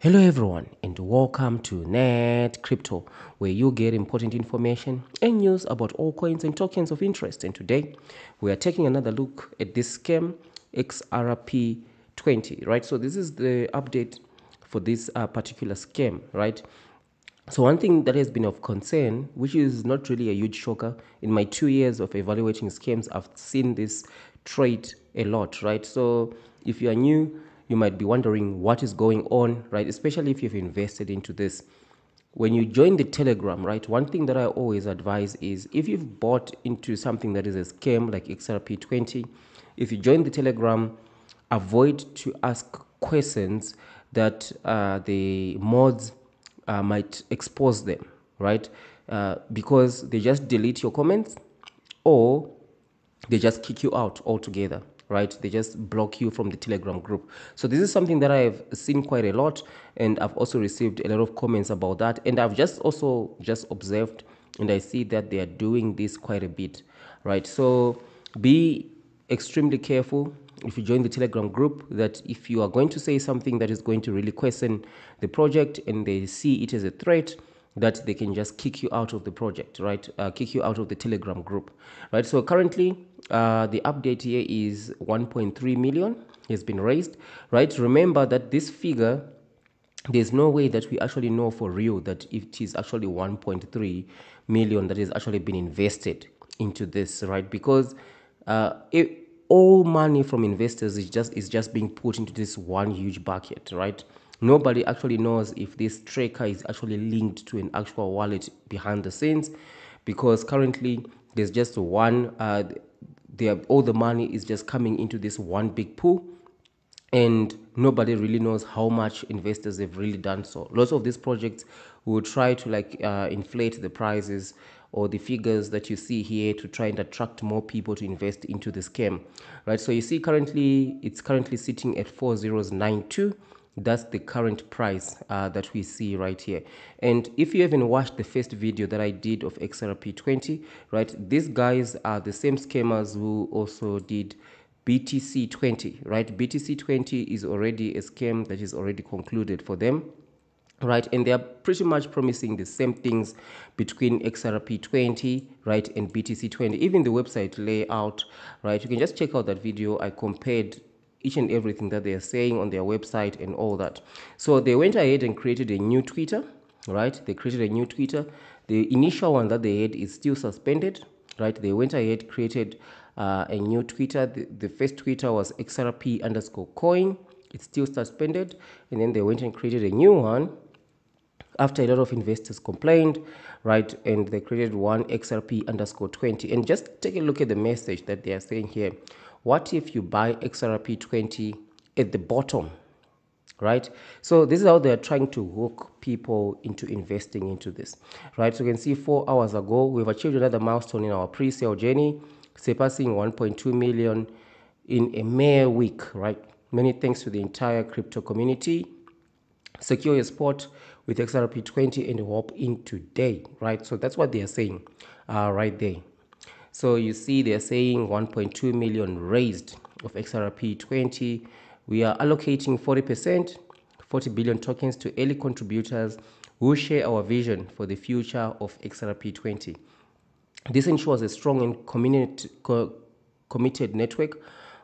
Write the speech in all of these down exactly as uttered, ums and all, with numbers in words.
Hello everyone and welcome to Net Crypto, where you get important information and news about all coins and tokens of interest. And today we are taking another look at this scam X R P twenty, right? So this is the update for this uh, particular scam, right? So one thing that has been of concern, which is not really a huge shocker, in my two years of evaluating scams, I've seen this trade a lot, right? So if you are new, you might be wondering what is going on, right? Especially if you've invested into this. When you join the Telegram, right, one thing that I always advise is if you've bought into something that is a scam like X R P twenty, if you join the Telegram, avoid to ask questions that uh, the mods uh, might expose them, right? Uh, because they just delete your comments or they just kick you out altogether. Right, they just block you from the Telegram group. So this is something that I've seen quite a lot, and I've also received a lot of comments about that. And I've just also just observed, and I see that they are doing this quite a bit, right? So be extremely careful if you join the Telegram group, that if you are going to say something that is going to really question the project and they see it as a threat, that they can just kick you out of the project, right? Uh, kick you out of the Telegram group, right? So currently, uh, the update here is one point three million has been raised, right? Remember that this figure, there's no way that we actually know for real that it is actually one point three million that has actually been invested into this, right? Because uh, it, all money from investors is just is just being put into this one huge bucket, right? Nobody actually knows if this tracker is actually linked to an actual wallet behind the scenes, because currently there's just one, uh, they have, all the money is just coming into this one big pool, and nobody really knows how much investors have really done so. Lots of these projects will try to like uh, inflate the prices or the figures that you see here to try and attract more people to invest into the scam, right? So you see currently, it's currently sitting at four zero nine two. That's the current price uh, that we see right here. And if you haven't watched the first video that I did of X R P twenty, right, these guys are the same scammers who also did B T C twenty, right? B T C twenty is already a scam that is already concluded for them, right? And they are pretty much promising the same things between X R P twenty, right, and B T C twenty. Even the website layout, right? You can just check out that video. I compared each and everything that they are saying on their website and all that. So they went ahead and created a new Twitter, right? They created a new Twitter. The initial one that they had is still suspended, right? They went ahead, created uh, a new Twitter. The, the first Twitter was X R P underscore coin. It's still suspended. And then they went and created a new one after a lot of investors complained, right? And they created one X R P underscore twenty. And just take a look at the message that they are saying here. What if you buy X R P twenty at the bottom, right? So this is how they're trying to hook people into investing into this, right? So you can see four hours ago, we've achieved another milestone in our pre-sale journey, surpassing one point two million in a mere week, right? Many thanks to the entire crypto community. Secure your spot with X R P twenty and hop in today, right? So that's what they are saying uh, right there. So you see they're saying one point two million raised of X R P twenty. We are allocating forty percent, forty billion tokens to early contributors who share our vision for the future of X R P twenty. This ensures a strong and community, co committed network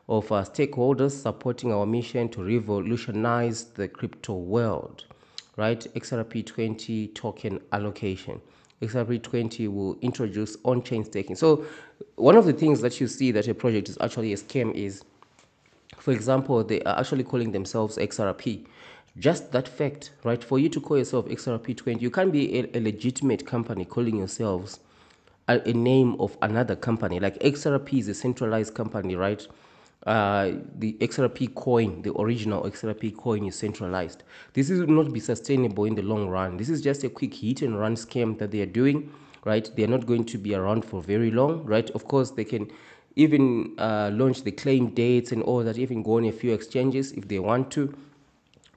of our stakeholders supporting our mission to revolutionize the crypto world, right? X R P twenty token allocation. X R P twenty will introduce on-chain staking. So one of the things that you see that a project is actually a scam is, for example, they are actually calling themselves X R P. Just that fact, right? For you to call yourself X R P twenty, you can't be a, a legitimate company calling yourselves a, a name of another company. Like X R P is a centralized company, right? Uh, the X R P coin, the original X R P coin is centralized. This will not be sustainable in the long run. This is just a quick hit and run scam that they are doing, right? They are not going to be around for very long, right? Of course, they can even uh, launch the claim dates and all that, even go on a few exchanges if they want to.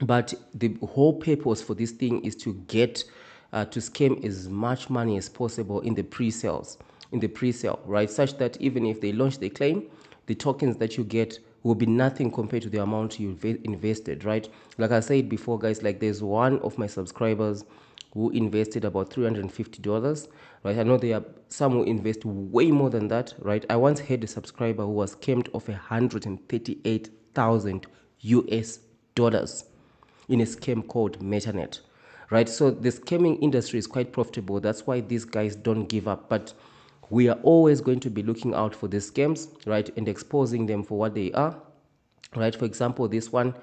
But the whole purpose for this thing is to get, uh, to scam as much money as possible in the pre-sales, in the pre-sale, right? Such that even if they launch the claim, the tokens that you get will be nothing compared to the amount you've invested, right? Like I said before, guys, like there's one of my subscribers who invested about three hundred fifty dollars, right? I know there are some who invest way more than that, right? I once had a subscriber who was scammed off one hundred thirty-eight thousand U S dollars in a scam called MetaNet, right? So the scamming industry is quite profitable. That's why these guys don't give up. But we are always going to be looking out for these scams, right? And exposing them for what they are, right? For example, this one,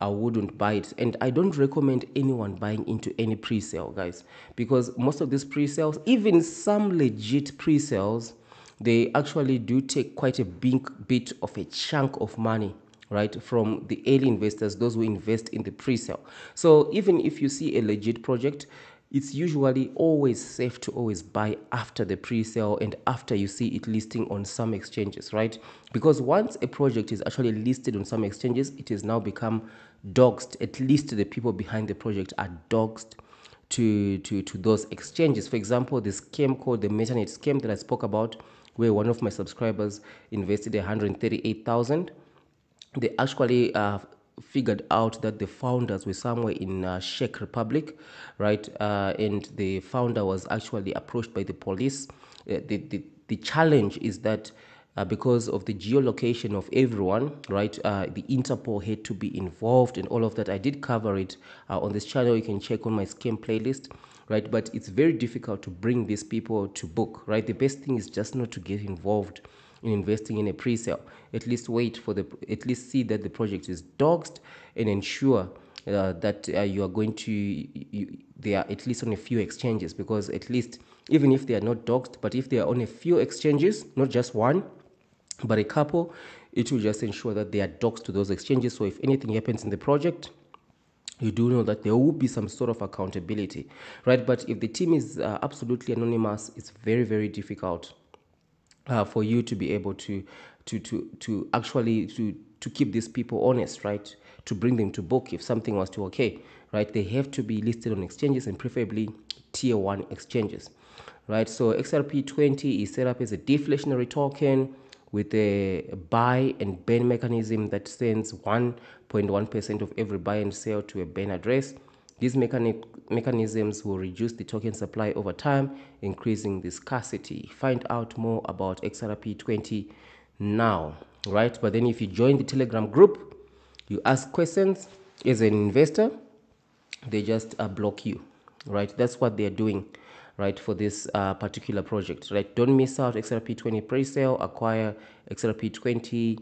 I wouldn't buy it. And I don't recommend anyone buying into any pre-sale, guys, because most of these pre-sales, even some legit pre-sales, they actually do take quite a big bit of a chunk of money, right, from the early investors, those who invest in the pre-sale. So even if you see a legit project, it's usually always safe to always buy after the pre-sale and after you see it listing on some exchanges, right? Because once a project is actually listed on some exchanges, it has now become doxed. At least the people behind the project are doxed to, to, to those exchanges. For example, the scam called the MetaNet scam that I spoke about, where one of my subscribers invested one hundred thirty-eight thousand dollars. They actually uh, figured out that the founders were somewhere in uh, Czech Republic, right? Uh, and the founder was actually approached by the police. Uh, the, the, the challenge is that uh, because of the geolocation of everyone, right, uh, the Interpol had to be involved and all of that. I did cover it uh, on this channel. You can check on my scam playlist, right? But it's very difficult to bring these people to book, right? The best thing is just not to get involved in investing in a pre-sale. At least wait for the, at least see that the project is doxed and ensure uh, that uh, you are going to, you, they are at least on a few exchanges, because at least even if they are not doxed, but if they are on a few exchanges, not just one, but a couple, it will just ensure that they are doxed to those exchanges. So if anything happens in the project, you do know that there will be some sort of accountability, right? But if the team is uh, absolutely anonymous, it's very, very difficult Uh, for you to be able to to to to actually to to keep these people honest, right? To bring them to book if something was to okay, right? They have to be listed on exchanges and preferably tier one exchanges, right? So X R P twenty is set up as a deflationary token with a buy and burn mechanism that sends one point one percent of every buy and sell to a burn address. These mechanic mechanisms will reduce the token supply over time, increasing the scarcity. Find out more about X R P twenty now, right? But then if you join the Telegram group, you ask questions as an investor, they just uh, block you, right? That's what they're doing, right, for this uh, particular project, right? Don't miss out. X R P twenty pre-sale, acquire X R P twenty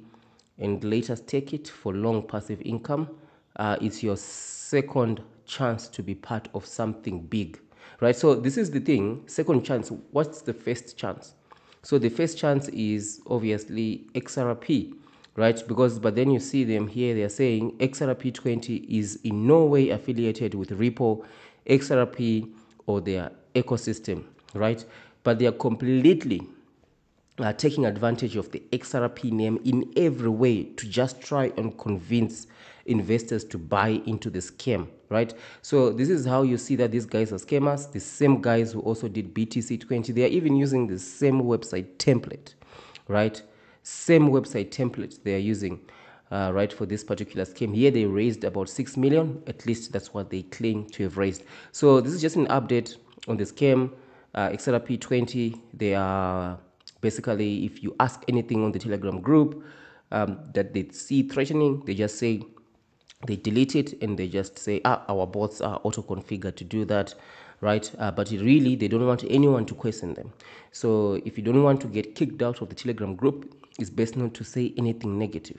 and later stake it for long passive income. Uh, it's your second chance to be part of something big, right? So this is the thing, second chance. What's the first chance? So the first chance is obviously X R P, right? Because, but then you see them here, they're saying X R P twenty is in no way affiliated with Ripple, X R P or their ecosystem, right? But they are completely uh, taking advantage of the X R P name in every way to just try and convince investors to buy into the scam, right? So this is how you see that these guys are scammers, the same guys who also did B T C twenty. They are even using the same website template, right? Same website template they are using, uh, right, for this particular scam. Here they raised about six million, at least that's what they claim to have raised. So this is just an update on the scam, uh, X R P twenty. They are basically, if you ask anything on the Telegram group um, that they see threatening, they just say, they delete it and they just say, ah, our bots are auto-configured to do that, right? Uh, but really, they don't want anyone to question them. So if you don't want to get kicked out of the Telegram group, it's best not to say anything negative,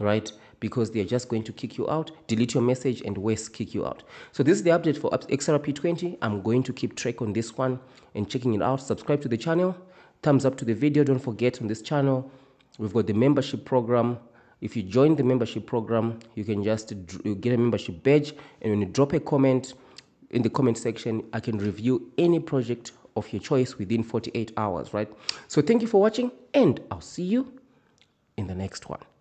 right? Because they're just going to kick you out, delete your message, and worse, kick you out. So this is the update for X R P twenty. I'm going to keep track on this one and checking it out. Subscribe to the channel. Thumbs up to the video. Don't forget, on this channel, we've got the membership program. If you join the membership program, you can just get a membership badge, and when you drop a comment in the comment section, I can review any project of your choice within forty-eight hours, right? So thank you for watching, and I'll see you in the next one.